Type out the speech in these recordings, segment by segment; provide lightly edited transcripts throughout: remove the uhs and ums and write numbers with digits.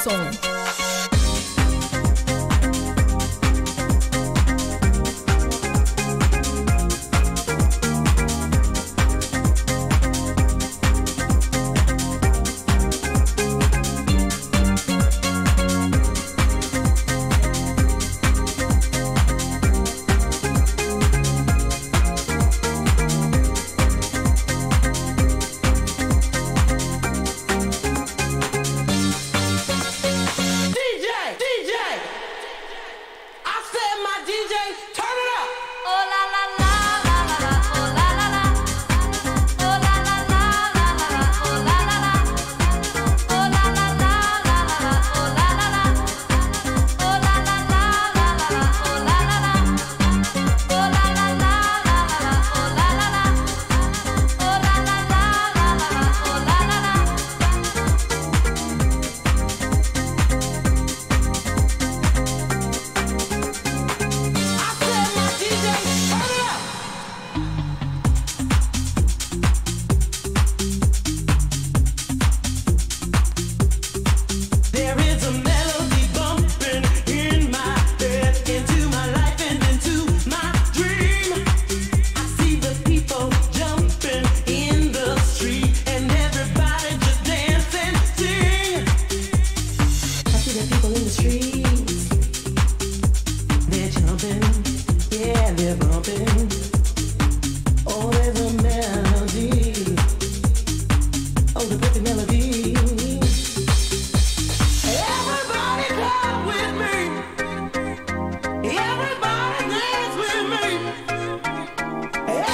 song. Everybody dance with me. Oh,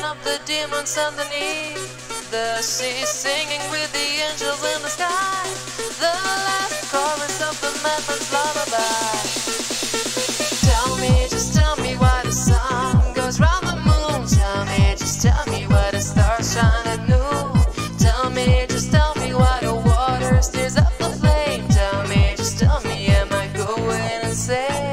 burning up the demons underneath the sea, singing with the angels in the sky, the last chorus of the madman's lullaby. Tell me, just tell me why the sun goes round the moon. Tell me, just tell me why the stars shine at noon. Tell me, just tell me why the water stirs up the flame. Tell me, just tell me, am I going insane?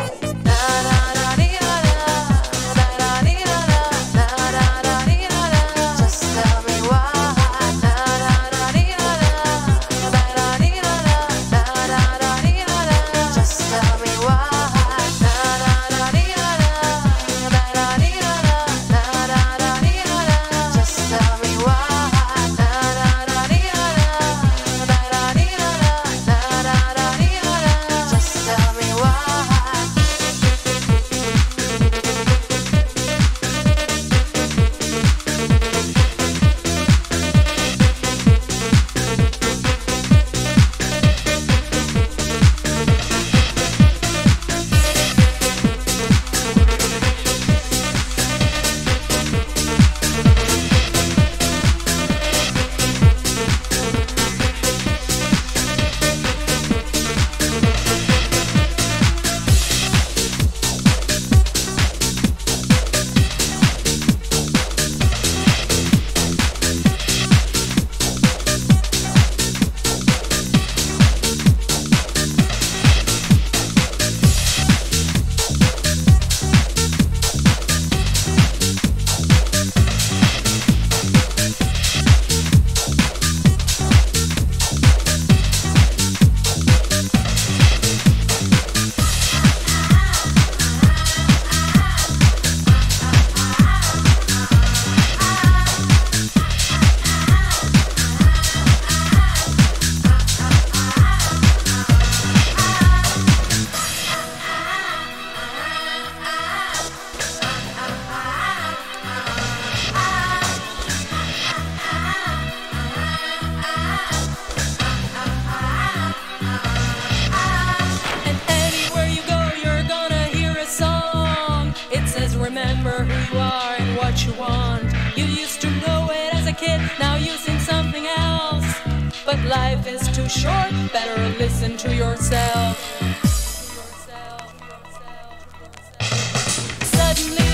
Remember who you are and what you want. You used to know it as a kid, now you sing something else. But life is too short, better listen to yourself. Suddenly,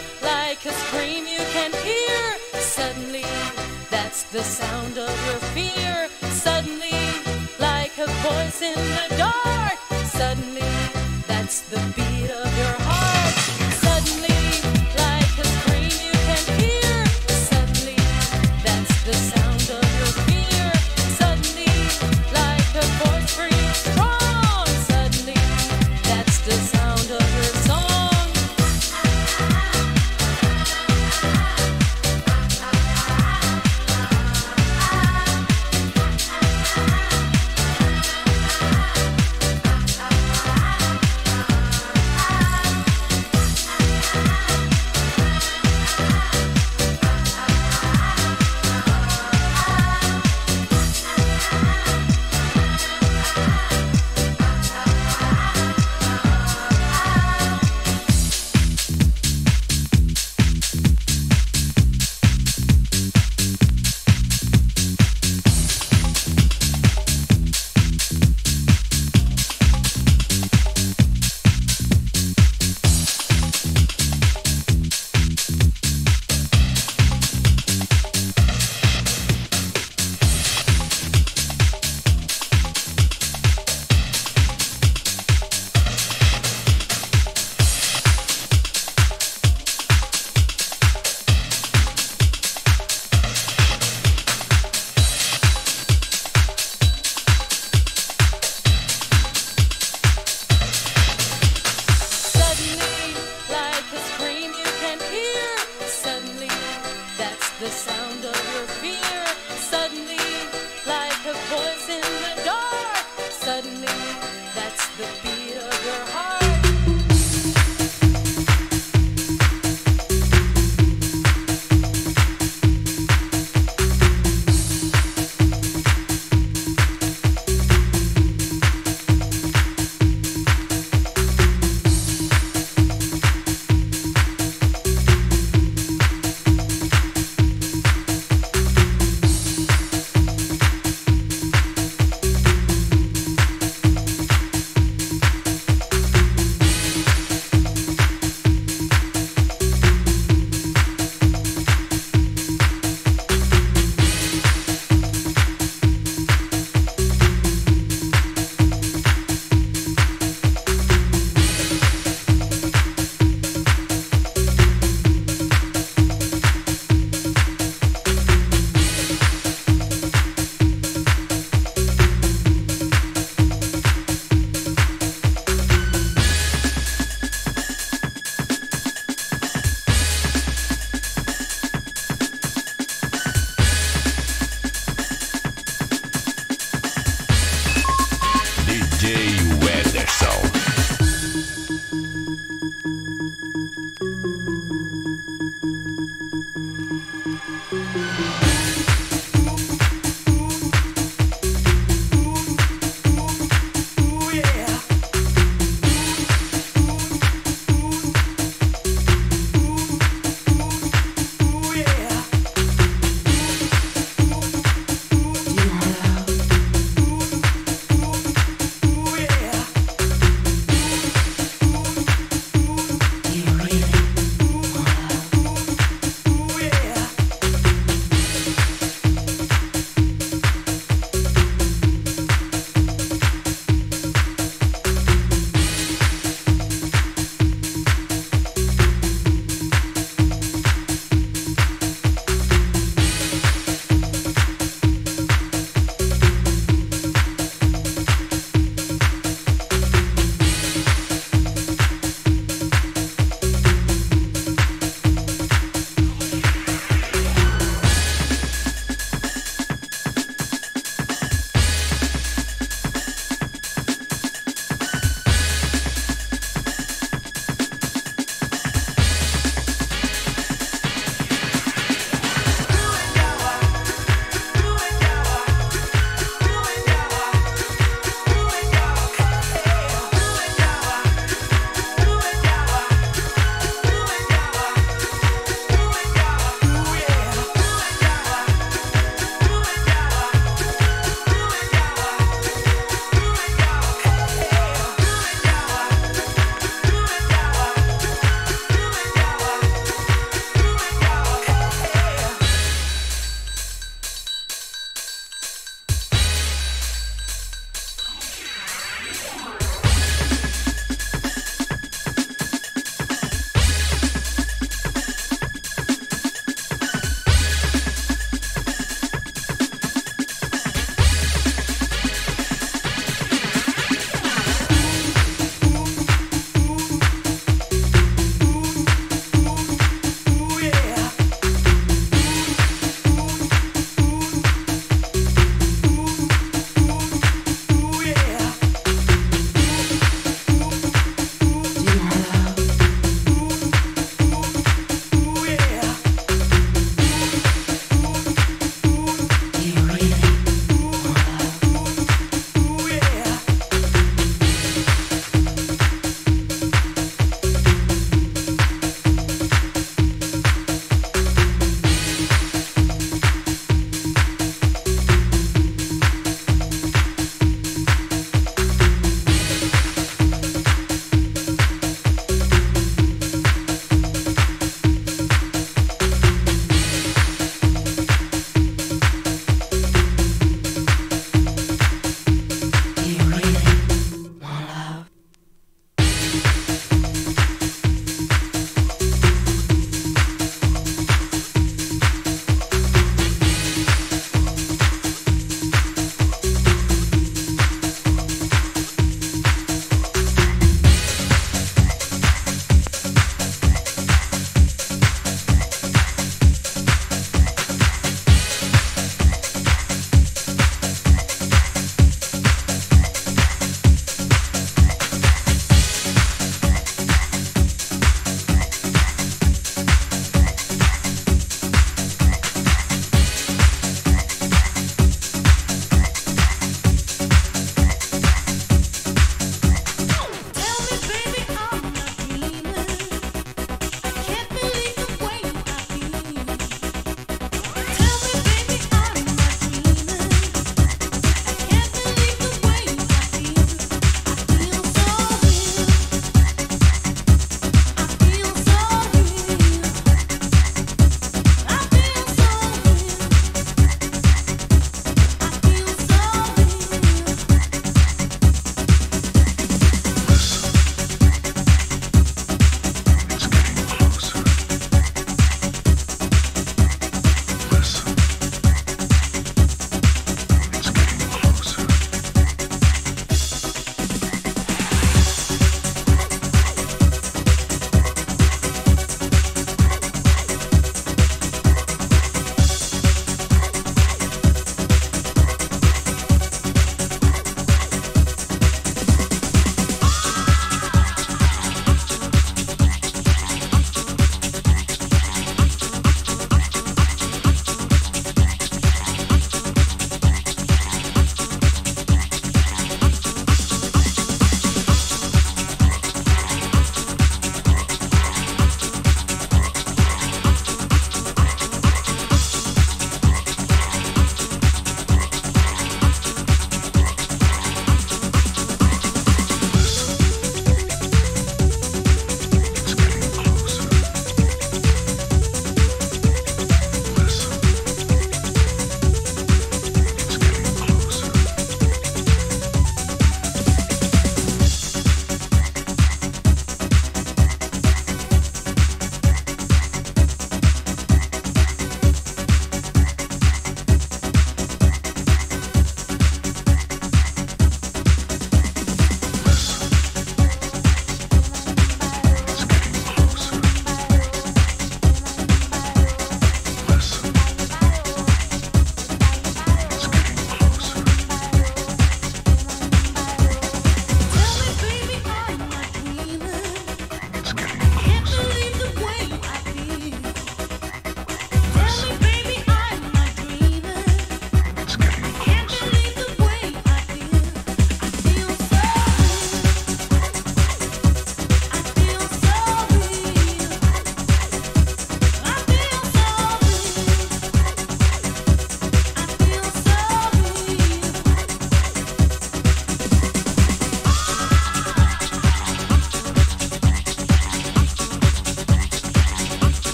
like a scream you can hear. Suddenly, that's the sound of your fear. Suddenly, like a voice in the dark. The sound of your fear, suddenly, like a voice in the dark, suddenly, that's the beat.